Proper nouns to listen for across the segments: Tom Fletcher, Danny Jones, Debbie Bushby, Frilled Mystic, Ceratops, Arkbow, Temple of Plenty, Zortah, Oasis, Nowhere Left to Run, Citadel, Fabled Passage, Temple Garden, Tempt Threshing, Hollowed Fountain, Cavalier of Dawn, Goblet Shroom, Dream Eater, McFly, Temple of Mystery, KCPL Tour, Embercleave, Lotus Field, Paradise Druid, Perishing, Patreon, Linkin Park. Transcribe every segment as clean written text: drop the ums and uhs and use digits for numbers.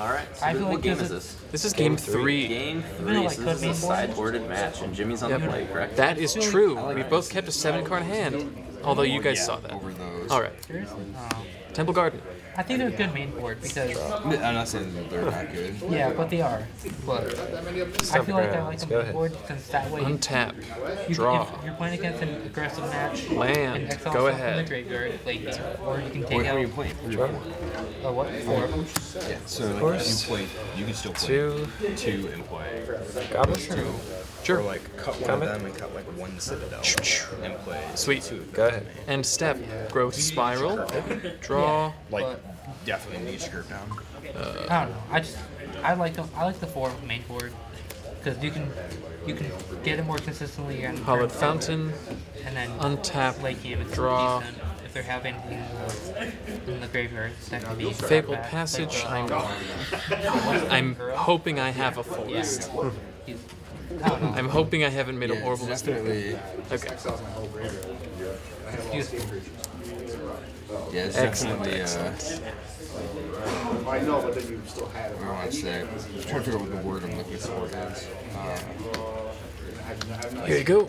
Alright, so what game is this? This is game 3. Game 3, so this is a sideboarded match, and Jimmy's on the play, correct? That is true. We both kept a 7-card hand, although you guys saw that. Alright. Temple Garden. I think they're a good main board because... I'm not saying they're not good. Yeah, but they are. But I feel like I like them main board because that way... Untap. Draw. If you're playing against an aggressive match... Land. Go ahead. Graveyard, or you can take out... What are you playing? Oh, what? Four. Yeah, so you can still play two and play... Goblet Shroom. Sure. Or like cut one of them and cut like one Citadel and play. Sweet. Two. Go ahead. And step. Growth Spiral. Draw. Like definitely need to group down. I don't know. I like them. I like the four main board because you can get it more consistently. Hollowed Fountain. And then untap. Late game it's draw. Decent. If they're having in the graveyard, that could be Fabled Passage. I'm hoping I have a full list. I'm hoping I haven't made a horrible mistake. Okay. Yeah, it's excellent. I know, but then you still had it. I want to say, I'm trying to figure out what the word I'm looking for is. Here you go.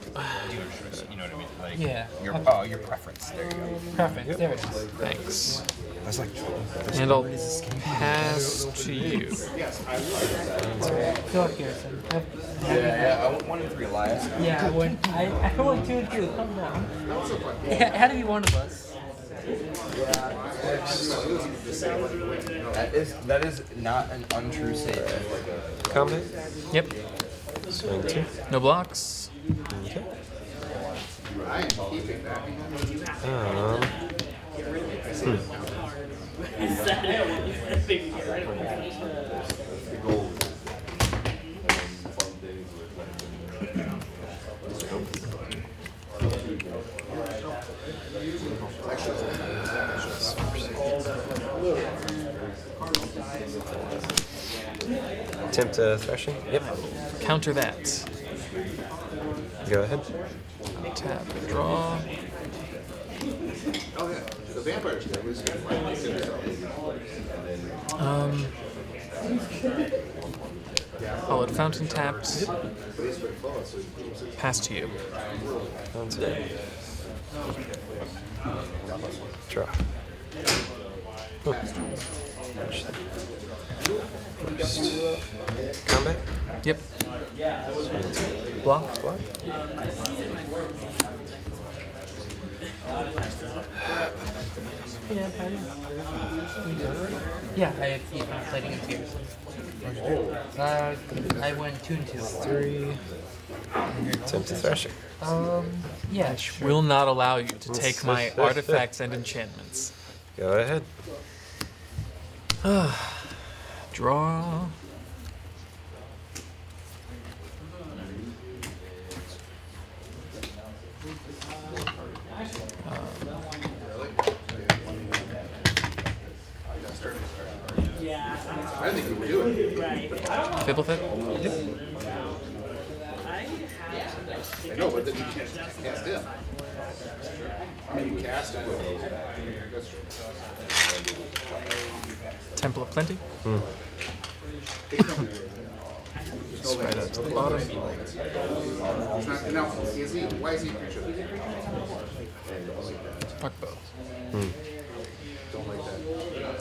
You know what I mean? Like, yeah. Your preference. There you go. Preference. There it is. Thanks. And I'll pass to you. Go up here, son. Yeah, I wanted 3 lives. Yeah, I went. I want 2 and 2. Come down. It had to be one of us. That is not an untrue statement. Comment? Yep. No blocks. Okay. Tempt Threshing? Yep. Counter that. Go ahead. Tap. Draw. Hollowed Fountain taps. Pass to you. Draw. First. Combat? Yep. Block? Block? Yeah, I'm fighting in tears. I went 2 and 2. 3. Tempt Threshing. Yeah, sure. Will not allow you to take my artifacts and enchantments. Go ahead. Draw. I think we do it. Fable Fit? Yep. I know, but then you can't cast it. I mean, you cast it. Temple of Plenty? Right up to the bottom. Why is he a creature? Arkbow.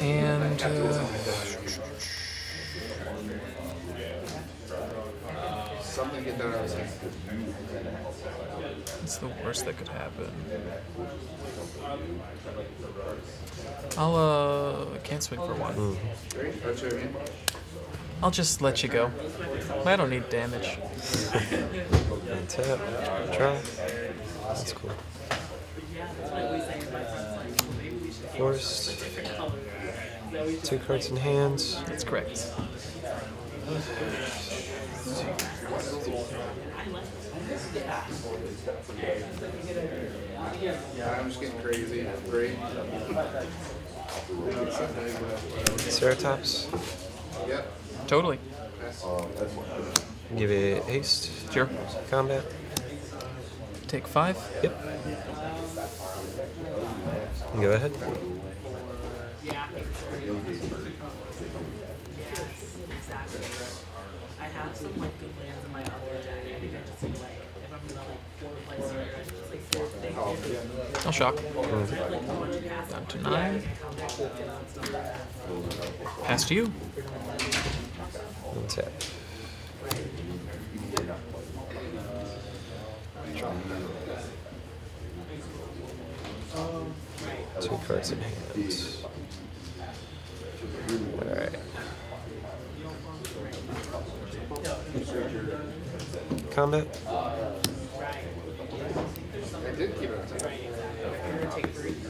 And it's the worst that could happen. I'll can't swing for 1. I'll just let you go. I don't need damage. And tap. Try. That's cool. Forced. 2 cards in hand. That's correct. Yeah, I'm just getting crazy. Great. Ceratops. Yep. Totally. Give it haste. Sure. Combat. Take 5. Yep. Go ahead. some like good lands in my other deck. I think I just like if I'm gonna like four-place or I just like four things. No shock. Down to 9. Pass to you. Tap. Two cards in hand. Alright. Combat.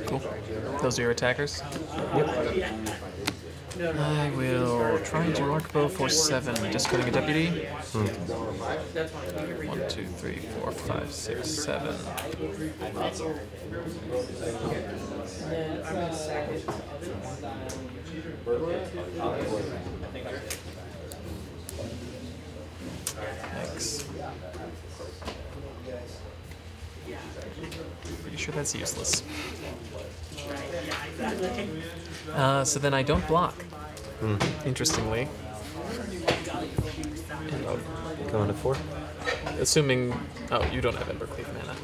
Cool. Those are your attackers? Yep. I will try and do Arkbow for 7, discarding a deputy. Hmm. 1, 2, 3, 4, 5, 6, 7. X. Pretty sure that's useless. So then I don't block. Interestingly. And I'll go on to 4. Assuming... Oh, you don't have Embercleave mana.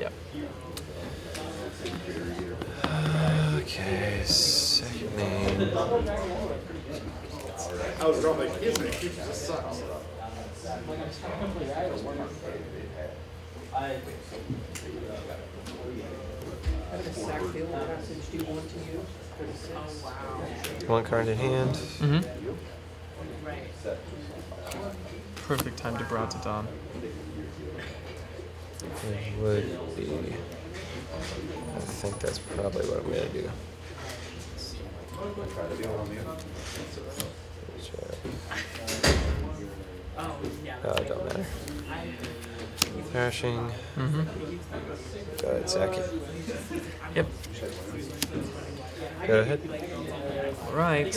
Yep. Okay, second name. I was wrong, like, isn't it? It just sucks. One card in hand. Mm-hmm. Perfect time to brought it on. It would be... I think that's probably what I'm going to do. Oh, it don't matter. Perishing. Mm-hmm. Go ahead, sack it. Yep. Go ahead. All right.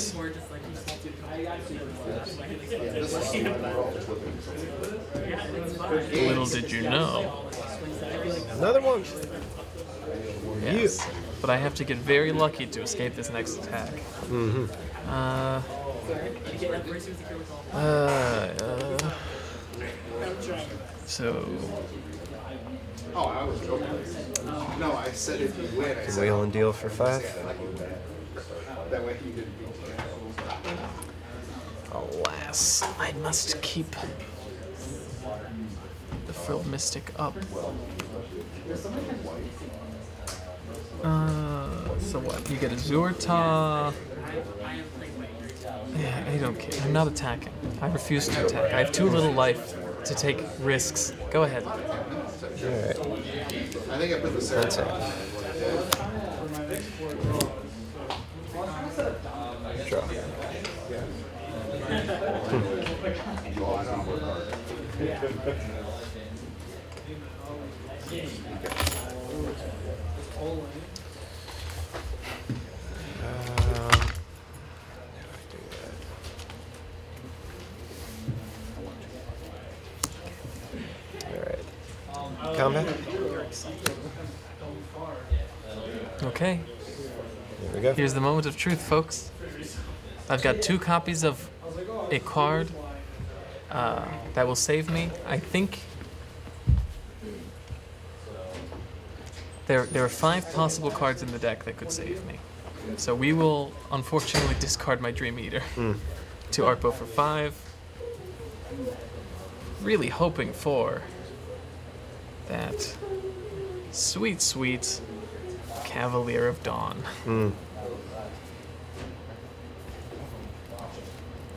Little did you know. Another one. Yes. You. But I have to get very lucky to escape this next attack. Mm-hmm. So. Oh, I was joking. No, I said if you win, I said. Wheel and deal for 5. That way he didn't beat you. Alas, I must keep the Frilled Mystic up. So what? You get a Zortah. Yeah, I don't care. I'm not attacking. I refuse to attack. I have too little life to take risks. Go ahead. All right. I think I put the Ceratops. Draw. Combat. Okay. Here we go. Here's the moment of truth, folks. I've got 2 copies of a card that will save me. I think there are 5 possible cards in the deck that could save me. So we will unfortunately discard my Dream Eater to Arkbow for 5. Really hoping for that sweet, sweet Cavalier of Dawn.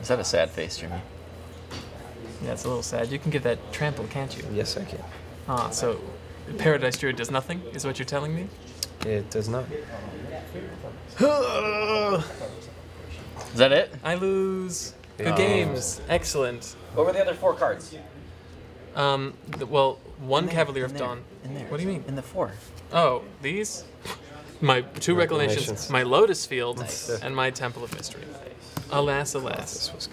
Is that a sad face, Jimmy? Yeah, it's a little sad. You can give that trample, can't you? Yes, I can. Ah, so Paradise Druid does nothing, is what you're telling me? It does not. Is that it? I lose. Good games. Excellent. What were the other 4 cards? Well, one there, Cavalier of Dawn. What do you mean? In the 4. Oh, these? My 2 Reclamations, my Lotus Field, nice, and my Temple of Mystery. Alas, alas. This was